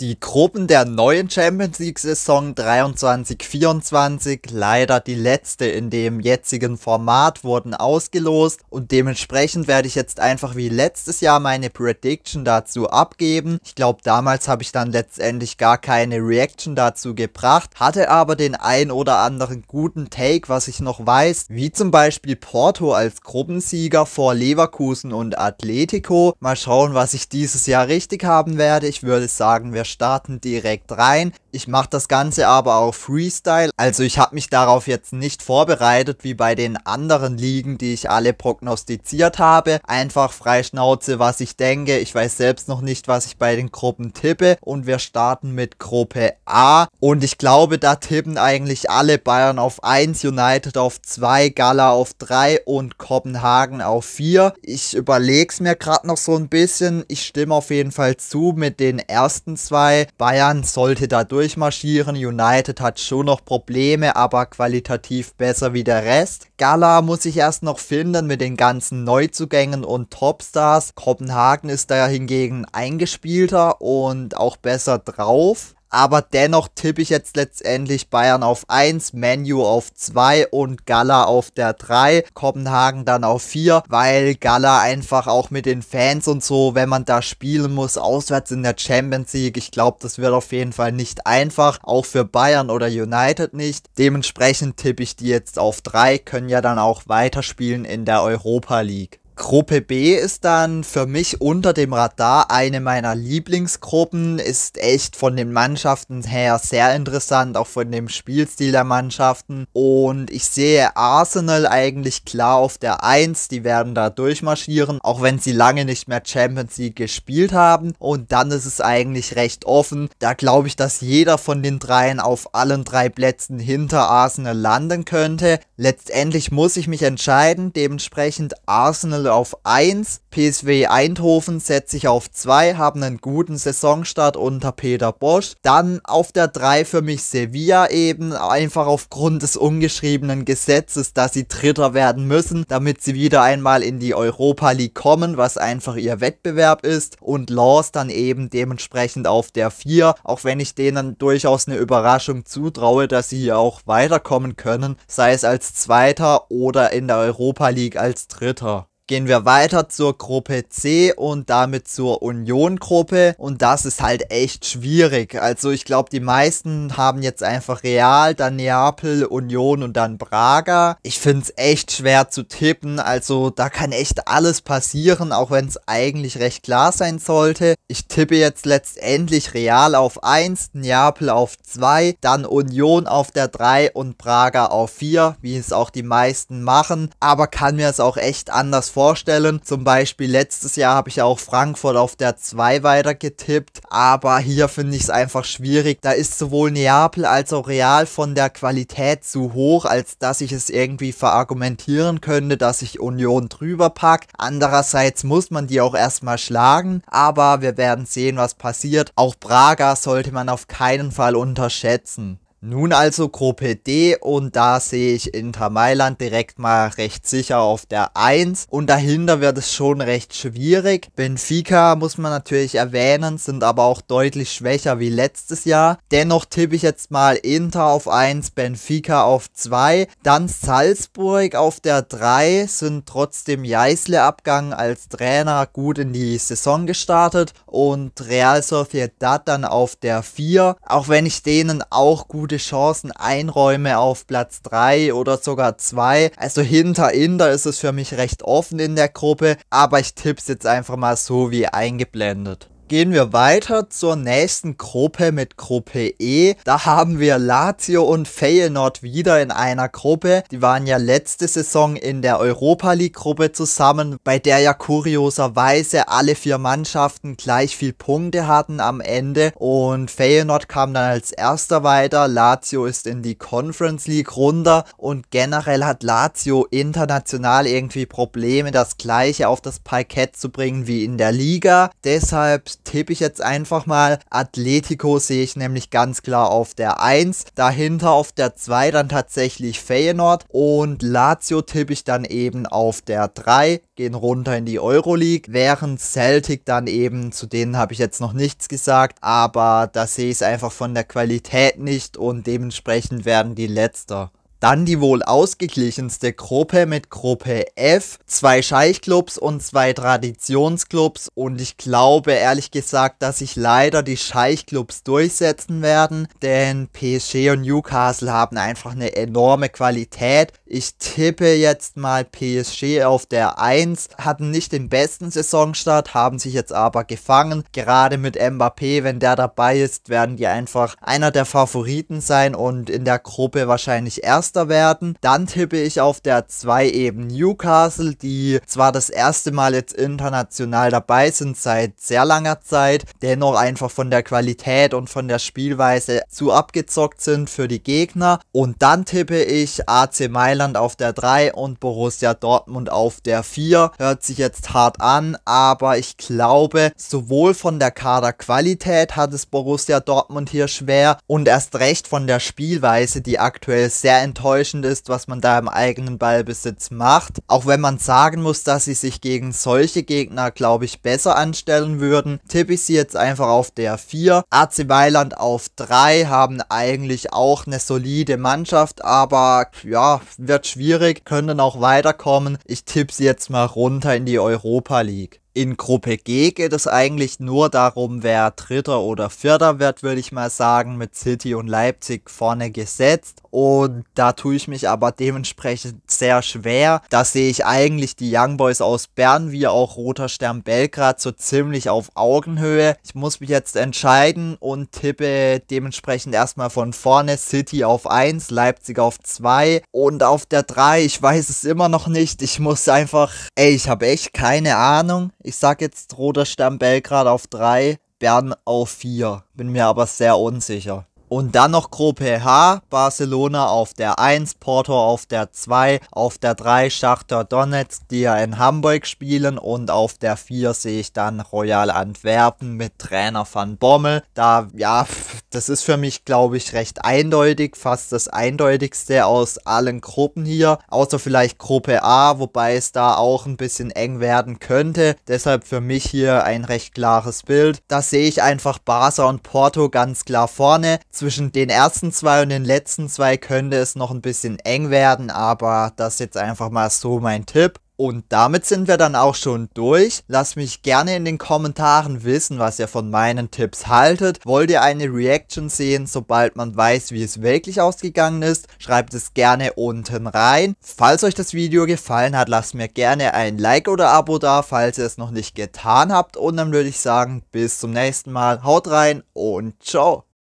Die Gruppen der neuen Champions League Saison 23/24, leider die letzte in dem jetzigen Format, wurden ausgelost und dementsprechend werde ich jetzt einfach wie letztes Jahr meine Prediction dazu abgeben. Ich glaube, damals habe ich dann letztendlich gar keine Reaction dazu gebracht, hatte aber den ein oder anderen guten Take, was ich noch weiß, wie zum Beispiel Porto als Gruppensieger vor Leverkusen und Atletico. Mal schauen, was ich dieses Jahr richtig haben werde. Ich würde sagen, wir starten direkt rein. Ich mache das Ganze aber auch Freestyle, also ich habe mich darauf jetzt nicht vorbereitet, wie bei den anderen Ligen, die ich alle prognostiziert habe. Einfach frei Schnauze, was ich denke. Ich weiß selbst noch nicht, was ich bei den Gruppen tippe und wir starten mit Gruppe A und ich glaube, da tippen eigentlich alle: Bayern auf 1, United auf 2, Gala auf 3 und Kopenhagen auf 4. Ich überlege es mir gerade noch so ein bisschen. Ich stimme auf jeden Fall zu mit den ersten zwei. Bayern sollte da durchmarschieren. United hat schon noch Probleme, aber qualitativ besser wie der Rest. Gala muss sich erst noch finden mit den ganzen Neuzugängen und Topstars. Kopenhagen ist da hingegen eingespielter und auch besser drauf. Aber dennoch tippe ich jetzt letztendlich Bayern auf 1, Man U auf 2 und Gala auf der 3, Kopenhagen dann auf 4, weil Gala einfach auch mit den Fans und so, wenn man da spielen muss, auswärts in der Champions League, ich glaube, das wird auf jeden Fall nicht einfach, auch für Bayern oder United nicht. Dementsprechend tippe ich die jetzt auf 3, können ja dann auch weiterspielen in der Europa League. Gruppe B ist dann für mich unter dem Radar eine meiner Lieblingsgruppen, ist echt von den Mannschaften her sehr interessant, auch von dem Spielstil der Mannschaften, und ich sehe Arsenal eigentlich klar auf der 1, die werden da durchmarschieren, auch wenn sie lange nicht mehr Champions League gespielt haben, und dann ist es eigentlich recht offen. Da glaube ich, dass jeder von den dreien auf allen drei Plätzen hinter Arsenal landen könnte. Letztendlich muss ich mich entscheiden, dementsprechend Arsenal auf 1, PSV Eindhoven setze ich auf 2, haben einen guten Saisonstart unter Peter Bosch. Dann auf der 3 für mich Sevilla eben, einfach aufgrund des ungeschriebenen Gesetzes, dass sie Dritter werden müssen, damit sie wieder einmal in die Europa League kommen, was einfach ihr Wettbewerb ist. Und Lens dann eben dementsprechend auf der 4, auch wenn ich denen durchaus eine Überraschung zutraue, dass sie hier auch weiterkommen können, sei es als Zweiter oder in der Europa League als Dritter. Gehen wir weiter zur Gruppe C und damit zur Union-Gruppe, und das ist halt echt schwierig. Also ich glaube, die meisten haben jetzt einfach Real, dann Neapel, Union und dann Braga. Ich finde es echt schwer zu tippen, also da kann echt alles passieren, auch wenn es eigentlich recht klar sein sollte. Ich tippe jetzt letztendlich Real auf 1, Neapel auf 2, dann Union auf der 3 und Braga auf 4, wie es auch die meisten machen, aber kann mir es auch echt anders vorstellen. Zum Beispiel letztes Jahr habe ich auch Frankfurt auf der 2 weiter getippt, aber hier finde ich es einfach schwierig. Da ist sowohl Neapel als auch Real von der Qualität zu hoch, als dass ich es irgendwie verargumentieren könnte, dass ich Union drüber packe. Andererseits muss man die auch erstmal schlagen, aber wir werden sehen, was passiert. Auch Braga sollte man auf keinen Fall unterschätzen. Nun also Gruppe D, und da sehe ich Inter Mailand direkt mal recht sicher auf der 1 und dahinter wird es schon recht schwierig. Benfica muss man natürlich erwähnen, sind aber auch deutlich schwächer wie letztes Jahr. Dennoch tippe ich jetzt mal Inter auf 1, Benfica auf 2, dann Salzburg auf der 3, sind trotzdem Jeißle-Abgang als Trainer gut in die Saison gestartet, und Real Sociedad dann auf der 4, auch wenn ich denen auch gute Chancen einräume auf Platz 3 oder sogar 2. Also hinter Inter ist es für mich recht offen in der Gruppe, aber ich tippe es jetzt einfach mal so wie eingeblendet. Gehen wir weiter zur nächsten Gruppe mit Gruppe E. Da haben wir Lazio und Feyenoord wieder in einer Gruppe. Die waren ja letzte Saison in der Europa League Gruppe zusammen, bei der ja kurioserweise alle 4 Mannschaften gleich viel Punkte hatten am Ende. Und Feyenoord kam dann als erster weiter, Lazio ist in die Conference League runter, und generell hat Lazio international irgendwie Probleme, das Gleiche auf das Parkett zu bringen wie in der Liga. Deshalb tippe ich jetzt einfach mal. Atlético sehe ich nämlich ganz klar auf der 1. Dahinter auf der 2 dann tatsächlich Feyenoord. Und Lazio tippe ich dann eben auf der 3. Gehen runter in die Euroleague. Während Celtic dann eben, zu denen habe ich jetzt noch nichts gesagt, aber da sehe ich es einfach von der Qualität nicht und dementsprechend werden die Letzter. Dann die wohl ausgeglichenste Gruppe mit Gruppe F. 2 Scheichclubs und 2 Traditionsclubs. Und ich glaube ehrlich gesagt, dass sich leider die Scheichclubs durchsetzen werden. Denn PSG und Newcastle haben einfach eine enorme Qualität. Ich tippe jetzt mal PSG auf der 1. Hatten nicht den besten Saisonstart, haben sich jetzt aber gefangen. Gerade mit Mbappé, wenn der dabei ist, werden die einfach einer der Favoriten sein und in der Gruppe wahrscheinlich erst werden. Dann tippe ich auf der 2 eben Newcastle, die zwar das erste Mal jetzt international dabei sind seit sehr langer Zeit, dennoch einfach von der Qualität und von der Spielweise zu abgezockt sind für die Gegner. Und dann tippe ich AC Mailand auf der 3 und Borussia Dortmund auf der 4. Hört sich jetzt hart an, aber ich glaube, sowohl von der Kaderqualität hat es Borussia Dortmund hier schwer und erst recht von der Spielweise, die aktuell sehr enttäuschend ist, was man da im eigenen Ballbesitz macht. Auch wenn man sagen muss, dass sie sich gegen solche Gegner, glaube ich, besser anstellen würden, tippe ich sie jetzt einfach auf der 4. AC Mailand auf 3, haben eigentlich auch eine solide Mannschaft, aber ja, wird schwierig, können dann auch weiterkommen. Ich tippe sie jetzt mal runter in die Europa League. In Gruppe G geht es eigentlich nur darum, wer Dritter oder Vierter wird, würde ich mal sagen, mit City und Leipzig vorne gesetzt. Und da tue ich mich aber dementsprechend sehr schwer. Da sehe ich eigentlich die Young Boys aus Bern wie auch Roter Stern Belgrad so ziemlich auf Augenhöhe. Ich muss mich jetzt entscheiden und tippe dementsprechend erstmal von vorne City auf 1, Leipzig auf 2 und auf der 3. Ich weiß es immer noch nicht. Ich muss einfach... ich habe echt keine Ahnung. Ich sag jetzt Roter Stern Belgrad auf 3, Bern auf 4. Bin mir aber sehr unsicher. Und dann noch Gruppe H, Barcelona auf der 1, Porto auf der 2, auf der 3 Schachtar Donetsk, die ja in Hamburg spielen, und auf der 4 sehe ich dann Royal Antwerpen mit Trainer van Bommel. Da, ja, das ist für mich, glaube ich, recht eindeutig, fast das eindeutigste aus allen Gruppen hier, außer vielleicht Gruppe A, wobei es da auch ein bisschen eng werden könnte, deshalb für mich hier ein recht klares Bild. Da sehe ich einfach Barca und Porto ganz klar vorne. Zwischen den ersten 2 und den letzten 2 könnte es noch ein bisschen eng werden, aber das ist jetzt einfach mal so mein Tipp. Und damit sind wir dann auch schon durch. Lasst mich gerne in den Kommentaren wissen, was ihr von meinen Tipps haltet. Wollt ihr eine Reaction sehen, sobald man weiß, wie es wirklich ausgegangen ist? Schreibt es gerne unten rein. Falls euch das Video gefallen hat, lasst mir gerne ein Like oder Abo da, falls ihr es noch nicht getan habt. Und dann würde ich sagen, bis zum nächsten Mal. Haut rein und ciao.